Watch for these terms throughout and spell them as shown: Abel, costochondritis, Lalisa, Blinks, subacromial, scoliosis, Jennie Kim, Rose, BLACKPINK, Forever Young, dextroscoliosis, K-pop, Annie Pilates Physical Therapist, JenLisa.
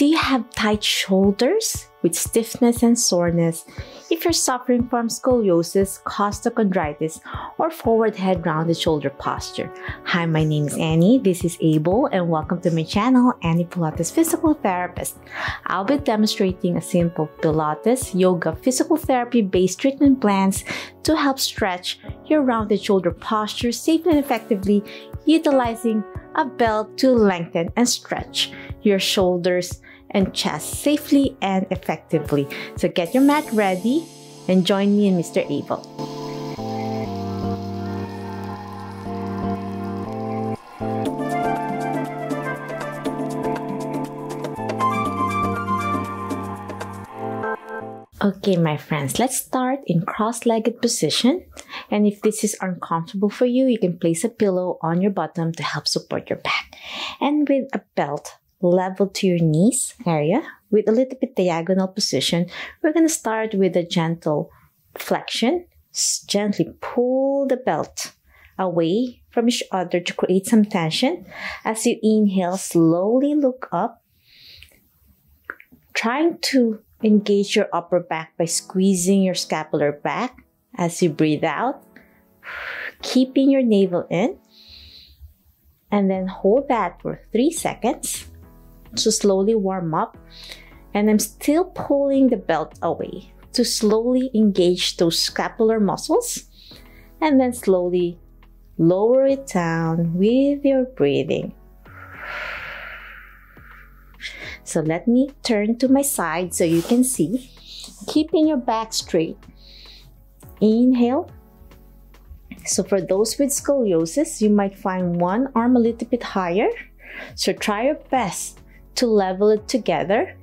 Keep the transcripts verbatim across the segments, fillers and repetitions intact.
Do you have tight shoulders with stiffness and soreness? If you're suffering from scoliosis, costochondritis, or forward head rounded shoulder posture. Hi, my name is Annie, this is Abel, and welcome to my channel, Annie Pilates Physical Therapist. I'll be demonstrating a simple Pilates, yoga, physical therapy based treatment plans to help stretch your rounded shoulder posture safely and effectively, utilizing a belt to lengthen and stretch your shoulders and chest safely and effectively. So get your mat ready and join me and Mister Abel. Okay, my friends, let's start in cross-legged position. And if this is uncomfortable for you, you can place a pillow on your bottom to help support your back. And with a belt level to your knees area, with a little bit diagonal position, we're going to start with a gentle flexion. Gently pull the belt away from each other to create some tension. As you inhale, slowly look up, trying to engage your upper back by squeezing your scapular back. As you breathe out, keeping your navel in, and then hold that for three seconds to slowly warm up. And I'm still pulling the belt away to slowly engage those scapular muscles, and then slowly lower it down with your breathing. So let me turn to my side so you can see, keeping your back straight. Inhale. So for those with scoliosis, you might find one arm a little bit higher. So try your best to level it together.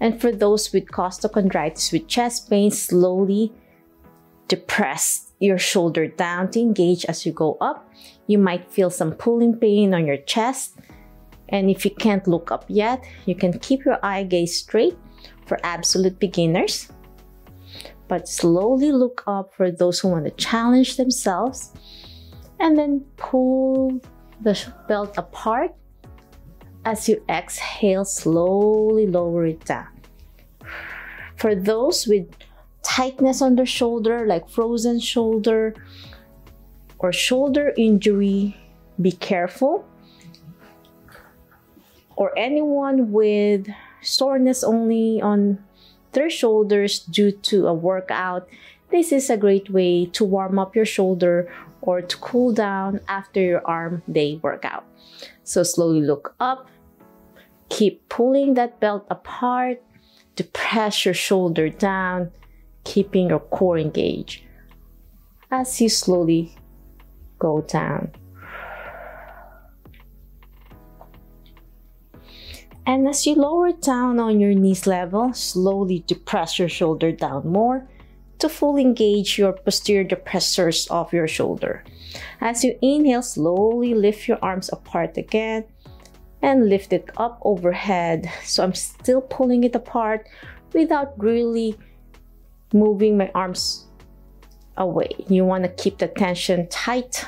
And for those with costochondritis, with chest pain, slowly depress your shoulder down to engage as you go up. You might feel some pulling pain on your chest. And if you can't look up yet, you can keep your eye gaze straight for absolute beginners. But slowly look up for those who want to challenge themselves, and then pull the belt apart. As you exhale, slowly lower it down. For those with tightness on their shoulder, like frozen shoulder or shoulder injury, be careful. Or anyone with soreness only on their shoulders due to a workout, this is a great way to warm up your shoulder or to cool down after your arm day workout. So slowly look up, keep pulling that belt apart, depress your shoulder down, keeping your core engaged as you slowly go down. And as you lower down on your knees level, slowly depress your shoulder down more to fully engage your posterior depressors of your shoulder. As you inhale, slowly lift your arms apart again and lift it up overhead. So I'm still pulling it apart without really moving my arms away. You want to keep the tension tight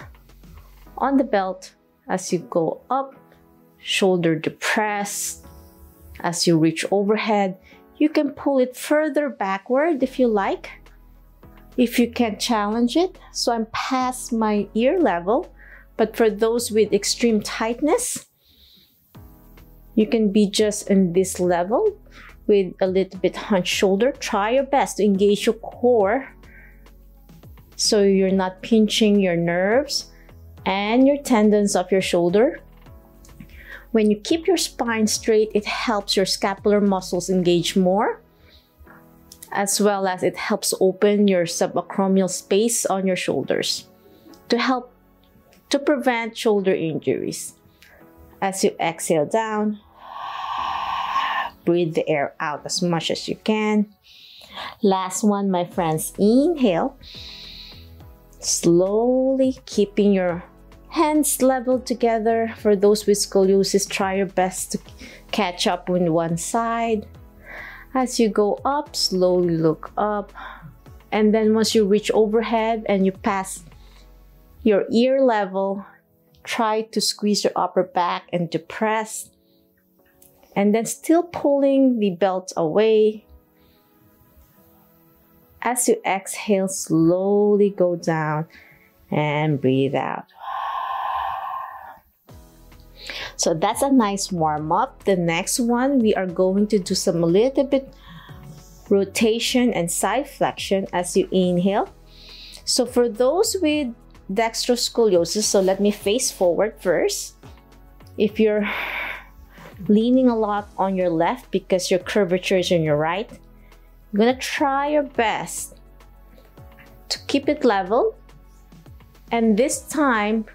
on the belt as you go up, shoulder depressed. As you reach overhead, you can pull it further backward if you like, if you can challenge it. So I'm past my ear level, but for those with extreme tightness, you can be just in this level with a little bit hunched shoulder. Try your best to engage your core so you're not pinching your nerves and your tendons of your shoulder. When you keep your spine straight, it helps your scapular muscles engage more, as well as it helps open your subacromial space on your shoulders to help to prevent shoulder injuries. As you exhale down, breathe the air out as much as you can. Last one, my friends. Inhale, slowly keeping your hands level together. For those with scoliosis, try your best to catch up on one side. As you go up, slowly look up. And then once you reach overhead and you pass your ear level, try to squeeze your upper back and depress. and then still pulling the belt away. As you exhale, slowly go down and breathe out. So that's a nice warm up. The next one, we are going to do some a little bit rotation and side flexion as you inhale. So for those with dextroscoliosis, so let me face forward first. If you're leaning a lot on your left because your curvature is on your right, you're gonna try your best to keep it level. And this time,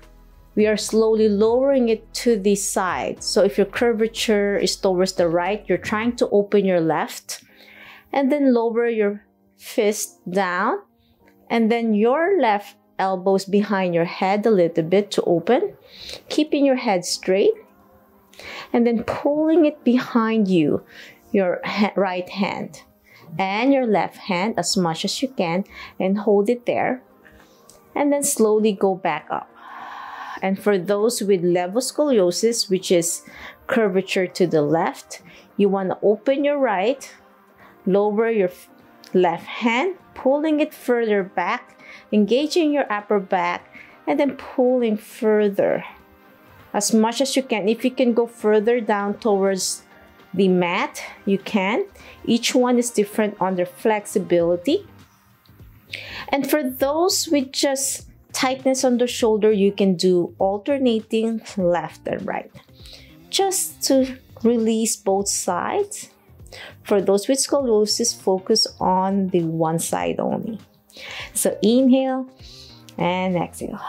we are slowly lowering it to the side. So if your curvature is towards the right, you're trying to open your left, and then lower your fist down, and then your left elbows behind your head a little bit to open, keeping your head straight, and then pulling it behind you, your right hand and your left hand as much as you can, and hold it there, and then slowly go back up. And for those with level scoliosis, which is curvature to the left, you want to open your right, lower your left hand, pulling it further back, engaging your upper back, and then pulling further as much as you can. If you can go further down towards the mat, you can. Each one is different on their flexibility. And for those with just tightness on the shoulder, you can do alternating left and right, just to release both sides. For those with scoliosis, focus on the one side only. So inhale and exhale.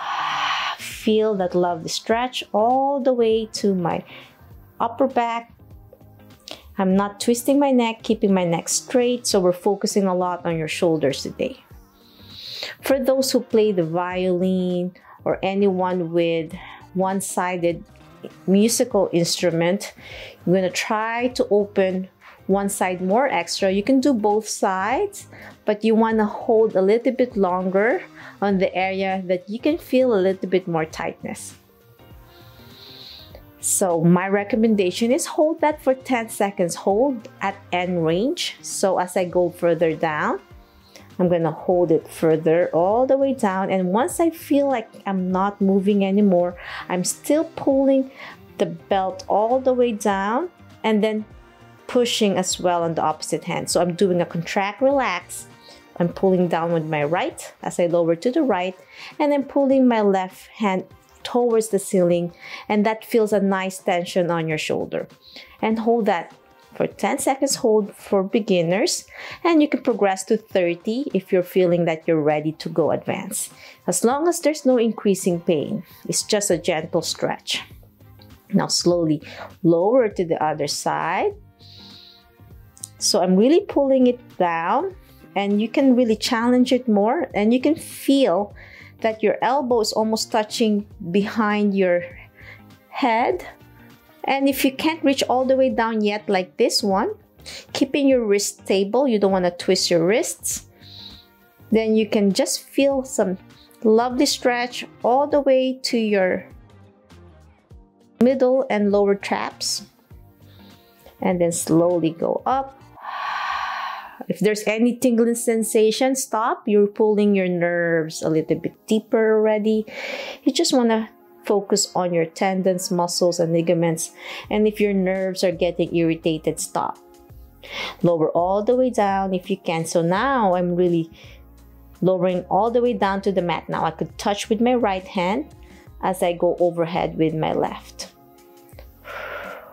Feel that lovely stretch all the way to my upper back. I'm not twisting my neck, keeping my neck straight. So we're focusing a lot on your shoulders today. For those who play the violin or anyone with one-sided musical instrument, you're going to try to open one side more extra. You can do both sides, but you want to hold a little bit longer on the area that you can feel a little bit more tightness. So my recommendation is hold that for ten seconds. Hold at end range. So as I go further down, I'm going to hold it further all the way down. And once I feel like I'm not moving anymore, I'm still pulling the belt all the way down and then pushing as well on the opposite hand. So I'm doing a contract, relax. I'm pulling down with my right as I lower to the right, and then pulling my left hand towards the ceiling. And that feels a nice tension on your shoulder. And hold that for ten seconds, hold for beginners, and you can progress to thirty if you're feeling that you're ready to go advanced. As long as there's no increasing pain, it's just a gentle stretch. Now slowly lower to the other side. So I'm really pulling it down, and you can really challenge it more, and you can feel that your elbow is almost touching behind your head. And if you can't reach all the way down yet, like this one, keeping your wrist stable, you don't want to twist your wrists, then you can just feel some lovely stretch all the way to your middle and lower traps, and then slowly go up. If there's any tingling sensation, stop. You're pulling your nerves a little bit deeper already. You just want to focus on your tendons, muscles, and ligaments. And if your nerves are getting irritated, stop. Lower all the way down if you can. So now I'm really lowering all the way down to the mat. Now I could touch with my right hand as I go overhead with my left.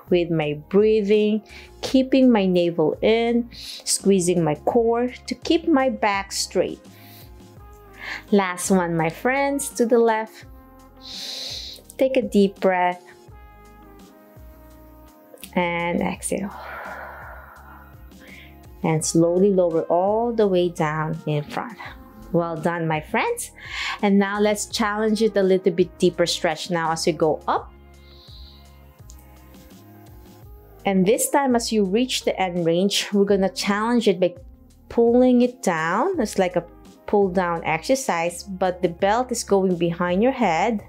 With my breathing, keeping my navel in, squeezing my core to keep my back straight. Last one, my friends, to the left. Take a deep breath and exhale, and slowly lower all the way down in front. Well done, my friends. And now let's challenge it a little bit deeper stretch now as you go up. And this time, as you reach the end range, we're gonna challenge it by pulling it down. It's like a pull down exercise, but the belt is going behind your head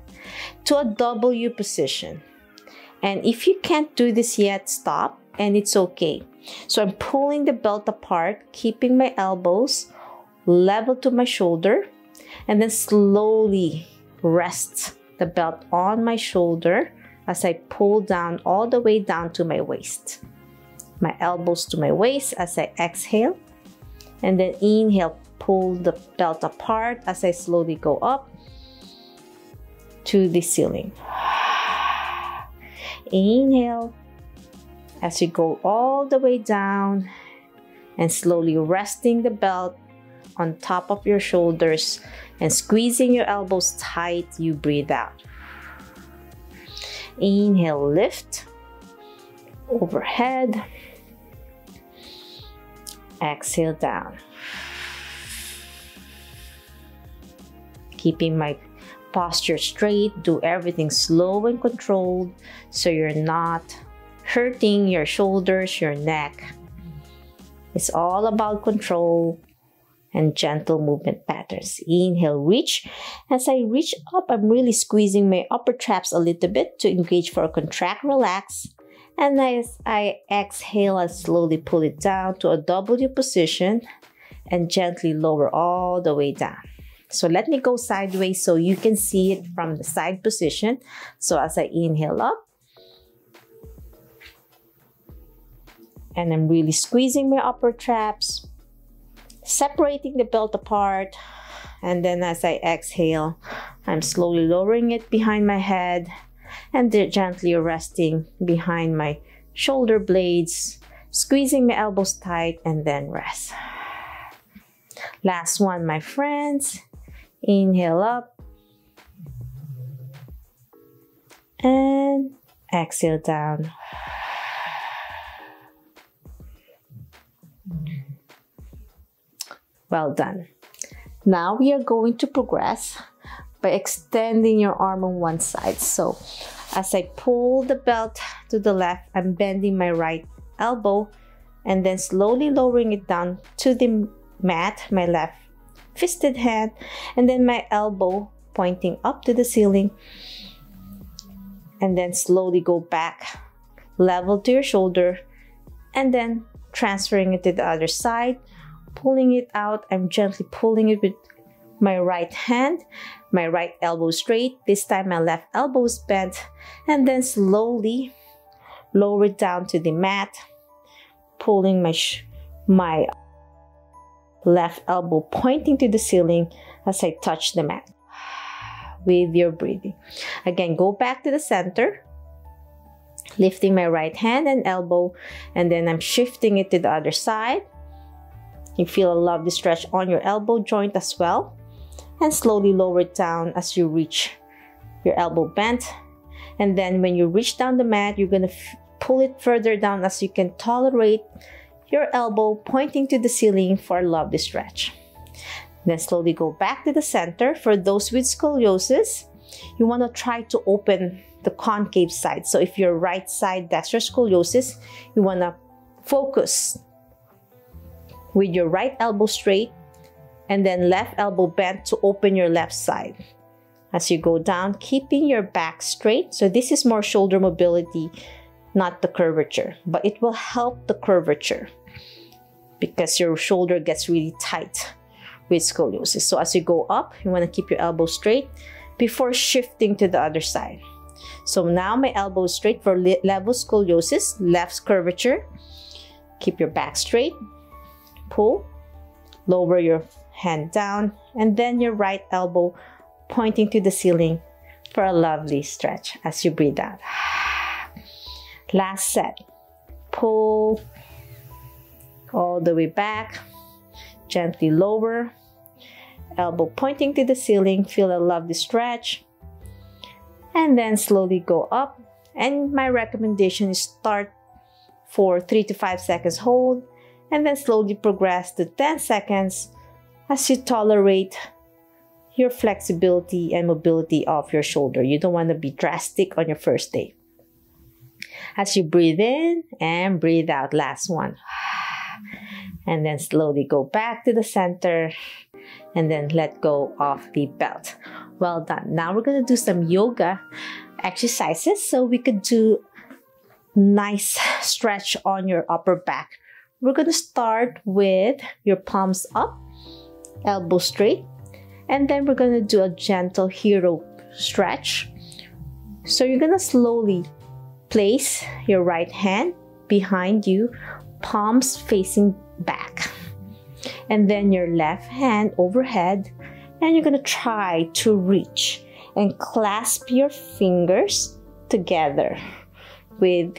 to a W position. And if you can't do this yet, stop. and it's okay. So I'm pulling the belt apart, keeping my elbows level to my shoulder, and then slowly rest the belt on my shoulder as I pull down all the way down to my waist. My elbows to my waist as I exhale, and then inhale, pull the belt apart as I slowly go up to the ceiling. Inhale as you go all the way down and slowly resting the belt on top of your shoulders and squeezing your elbows tight, you breathe out. Inhale, lift overhead. Exhale down. Keeping my posture straight, do everything slow and controlled so you're not hurting your shoulders, your neck. It's all about control and gentle movement patterns. Inhale, reach. As I reach up, I'm really squeezing my upper traps a little bit to engage for a contract, relax. And as I exhale, I slowly pull it down to a W position and gently lower all the way down. So let me go sideways so you can see it from the side position. So as I inhale up, and I'm really squeezing my upper traps, separating the belt apart, and then as I exhale, I'm slowly lowering it behind my head and gently resting behind my shoulder blades, squeezing my elbows tight, and then rest. Last one, my friends. Inhale up and exhale down. Well done. Now we are going to progress by extending your arm on one side. So as I pull the belt to the left, I'm bending my right elbow and then slowly lowering it down to the mat, my left fisted hand, and then my elbow pointing up to the ceiling, and then slowly go back, level to your shoulder, and then transferring it to the other side. Pulling it out, I'm gently pulling it with my right hand, my right elbow straight. This time my left elbow is bent, and then slowly lower it down to the mat, pulling my, sh my left elbow pointing to the ceiling as I touch the mat with your breathing. Again, go back to the center, lifting my right hand and elbow, and then I'm shifting it to the other side. You feel a lovely stretch on your elbow joint as well, and slowly lower it down as you reach your elbow bent, and then when you reach down the mat, you're going to pull it further down as you can tolerate your elbow pointing to the ceiling for a lovely stretch. Then slowly go back to the center. For those with scoliosis, you want to try to open the concave side. So if your right side dextroscoliosis, you want to focus with your right elbow straight and then left elbow bent to open your left side. As you go down, keeping your back straight. So this is more shoulder mobility, not the curvature, but it will help the curvature because your shoulder gets really tight with scoliosis. So as you go up, you want to keep your elbow straight before shifting to the other side. So now my elbow is straight for level scoliosis, left curvature. Keep your back straight. Pull, lower your hand down, and then your right elbow pointing to the ceiling for a lovely stretch as you breathe out. Last set. Pull all the way back, gently lower, elbow pointing to the ceiling, feel a lovely stretch, and then slowly go up. And my recommendation is start for three to five seconds hold, and then slowly progress to ten seconds as you tolerate your flexibility and mobility of your shoulder. You don't want to be drastic on your first day. As you breathe in and breathe out, last one. And then slowly go back to the center and then let go of the belt. Well done. Now we're going to do some yoga exercises. So we could do nice stretch on your upper back. We're going to start with your palms up, elbow straight, and then we're going to do a gentle hero stretch. So you're going to slowly place your right hand behind you, palms facing back, and then your left hand overhead, and you're going to try to reach and clasp your fingers together with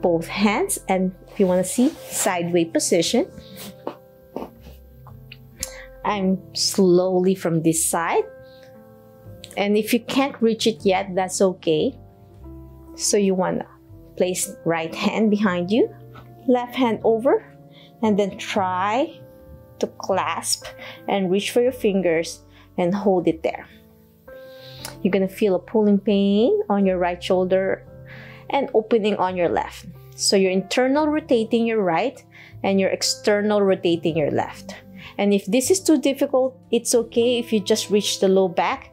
both hands. And if you want to see sideways position, I'm slowly from this side, and if you can't reach it yet, that's okay. So you want to place right hand behind you, left hand over, and then try to clasp and reach for your fingers and hold it there. You're going to feel a pulling pain on your right shoulder and opening on your left. So your internal rotating your right and your external rotating your left. And if this is too difficult, it's okay if you just reach the low back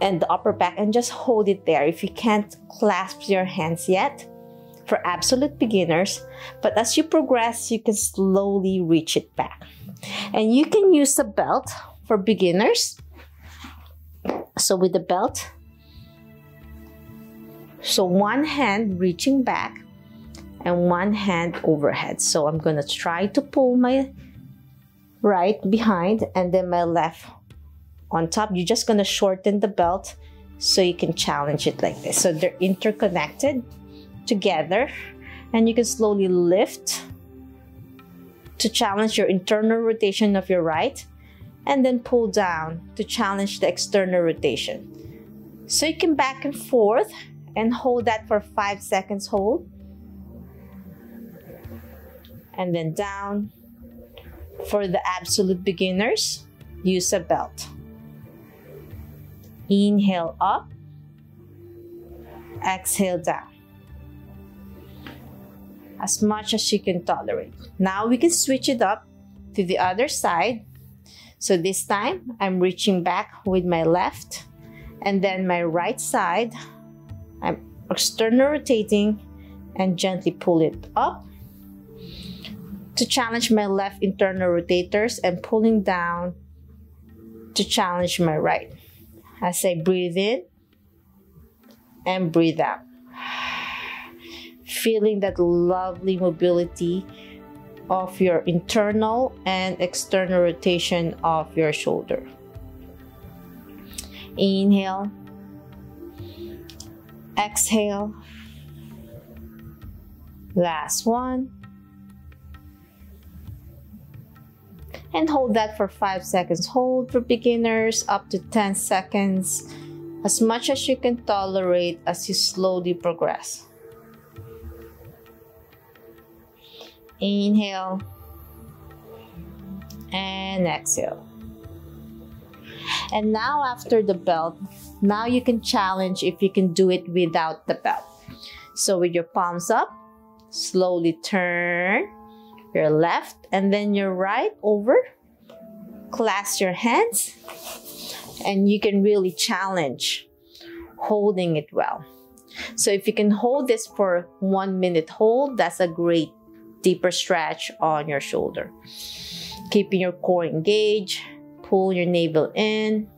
and the upper back and just hold it there if you can't clasp your hands yet, for absolute beginners. But as you progress, you can slowly reach it back. And you can use a belt for beginners. So with the belt, so one hand reaching back and one hand overhead. So I'm going to try to pull my right behind and then my left on top. You're just going to shorten the belt so you can challenge it like this. So they're interconnected together, and you can slowly lift to challenge your internal rotation of your right, and then pull down to challenge the external rotation. So you can back and forth and hold that for five seconds, hold, and then down. For the absolute beginners, use a belt. Inhale up, exhale down, as much as you can tolerate. Now we can switch it up to the other side. So this time I'm reaching back with my left, and then my right side I'm external rotating and gently pull it up to challenge my left internal rotators, and pulling down to challenge my right. As I breathe in and breathe out, feeling that lovely mobility of your internal and external rotation of your shoulder. Inhale, exhale, last one, and hold that for five seconds. Hold for beginners, up to ten seconds, as much as you can tolerate as you slowly progress. Inhale and exhale. And now after the belt, now you can challenge if you can do it without the belt. So with your palms up, slowly turn your left and then your right over, clasp your hands, and you can really challenge holding it well. So if you can hold this for one minute hold, that's a great deeper stretch on your shoulder. Keeping your core engaged, pull your navel in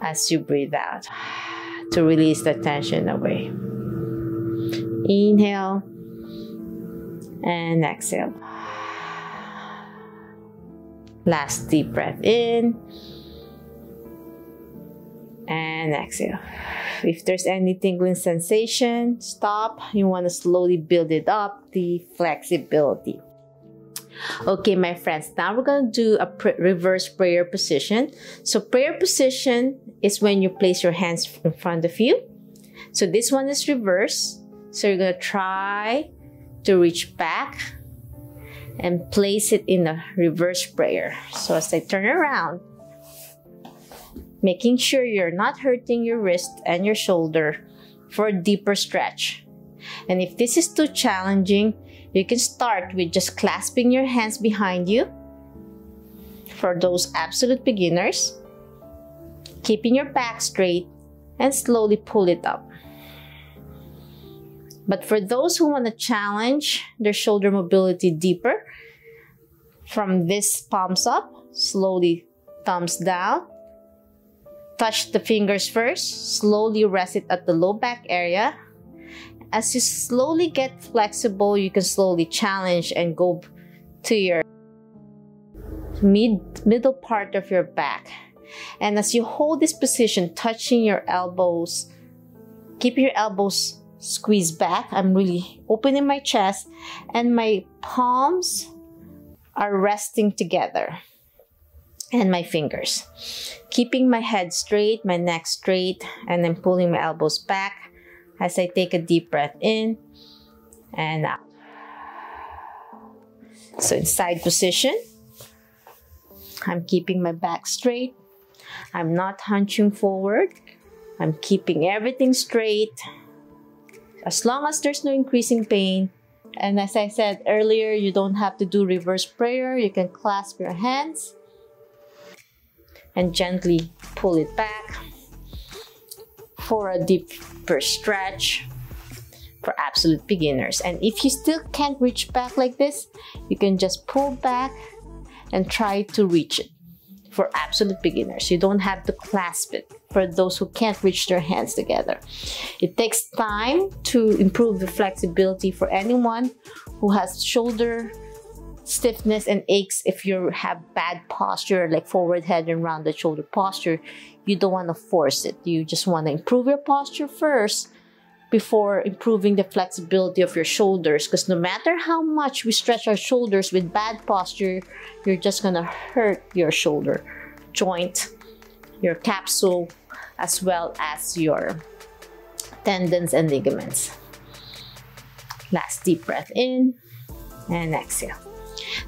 as you breathe out to release the tension away. Inhale and exhale. Last deep breath in and exhale. If there's any tingling sensation, stop. You want to slowly build it up, the flexibility. Okay, my friends, now we're going to do a pr reverse prayer position. So prayer position is when you place your hands in front of you. So this one is reverse. So you're going to try to reach back and place it in a reverse prayer. So as I turn around, making sure you're not hurting your wrist and your shoulder for a deeper stretch. And if this is too challenging, you can start with just clasping your hands behind you for those absolute beginners, keeping your back straight, and slowly pull it up. But for those who want to challenge their shoulder mobility deeper, from this palms up, slowly thumbs down, touch the fingers first, slowly rest it at the low back area. As you slowly get flexible, you can slowly challenge and go to your mid middle part of your back. And as you hold this position, touching your elbows, keep your elbows squeezed back. I'm really opening my chest and my palms are resting together and my fingers. Keeping my head straight, my neck straight, and then pulling my elbows back as I take a deep breath in and out. So in side position, I'm keeping my back straight. I'm not hunching forward. I'm keeping everything straight as long as there's no increasing pain. And as I said earlier, you don't have to do reverse prayer. You can clasp your hands and gently pull it back for a deeper stretch for absolute beginners. And if you still can't reach back like this, you can just pull back and try to reach it for absolute beginners. You don't have to clasp it for those who can't reach their hands together. It takes time to improve the flexibility for anyone who has shoulder stiffness and aches. If you have bad posture, like forward head and rounded shoulder posture, you don't want to force it. You just want to improve your posture first before improving the flexibility of your shoulders, because no matter how much we stretch our shoulders with bad posture, you're just gonna hurt your shoulder joint, your capsule, as well as your tendons and ligaments. Last deep breath in and exhale.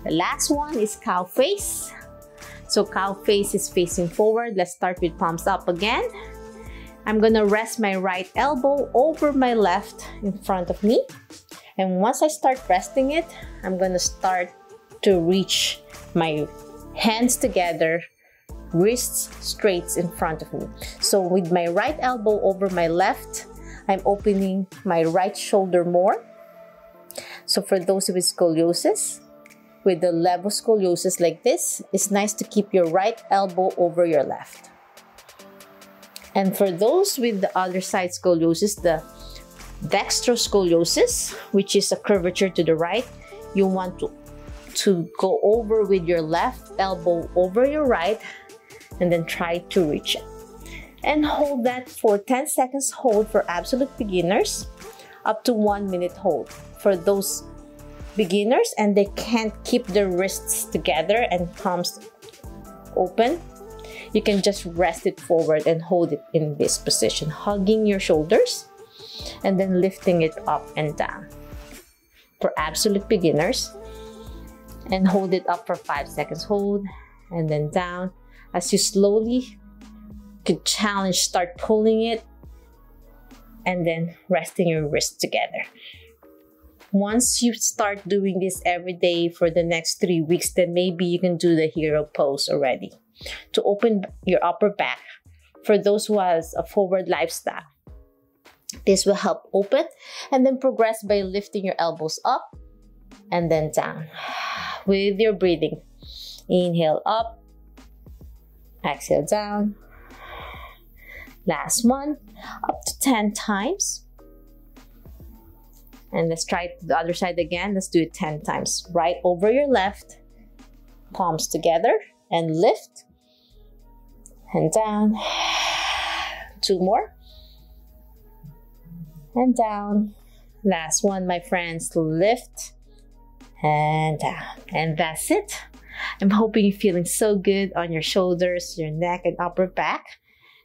The last one is cow face. So cow face is facing forward. Let's start with palms up again. I'm gonna rest my right elbow over my left in front of me. And once I start resting it, I'm gonna start to reach my hands together, wrists straight in front of me. So with my right elbow over my left, I'm opening my right shoulder more. So for those with scoliosis, with the level scoliosis like this, it's nice to keep your right elbow over your left. And for those with the other side scoliosis, the dextroscoliosis, which is a curvature to the right, you want to, to go over with your left elbow over your right and then try to reach it. And hold that for ten seconds hold for absolute beginners, up to one minute hold for those beginners and they can't keep their wrists together and palms open. You can just rest it forward and hold it in this position, hugging your shoulders and then lifting it up and down for absolute beginners. And hold it up for five seconds, hold and then down. As you slowly could challenge, start pulling it and then resting your wrists together. Once you start doing this every day for the next three weeks, then maybe you can do the hero pose already to open your upper back. For those who has a forward lifestyle, this will help open, and then progress by lifting your elbows up and then down with your breathing. Inhale up, exhale down. Last one, up to ten times. And let's try the other side again. Let's do it ten times. Right over your left, palms together and lift and down. Two more and down. Last one, my friends, lift and down. And that's it. I'm hoping you're feeling so good on your shoulders, your neck and upper back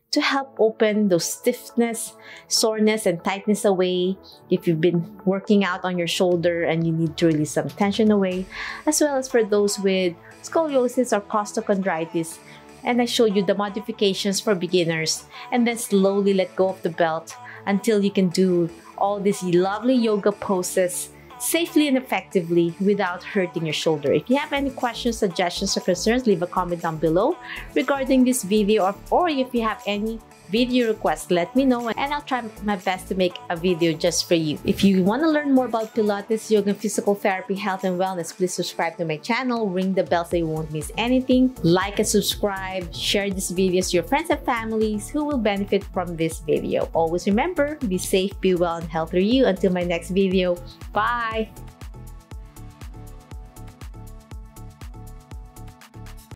to help open those stiffness, soreness and tightness away. If you've been working out on your shoulder and you need to release some tension away, as well as for those with scoliosis or costochondritis. And I show you the modifications for beginners, and then slowly let go of the belt until you can do all these lovely yoga poses safely and effectively without hurting your shoulder. If you have any questions, suggestions, or concerns, leave a comment down below regarding this video, or, or if you have any video requests, let me know and I'll try my best to make a video just for you. If you want to learn more about Pilates, yoga, physical therapy, health and wellness, please subscribe to my channel, ring the bell so you won't miss anything, like and subscribe, share this video to your friends and families who will benefit from this video. Always remember, be safe, be well, and healthy you. Until my next video, bye!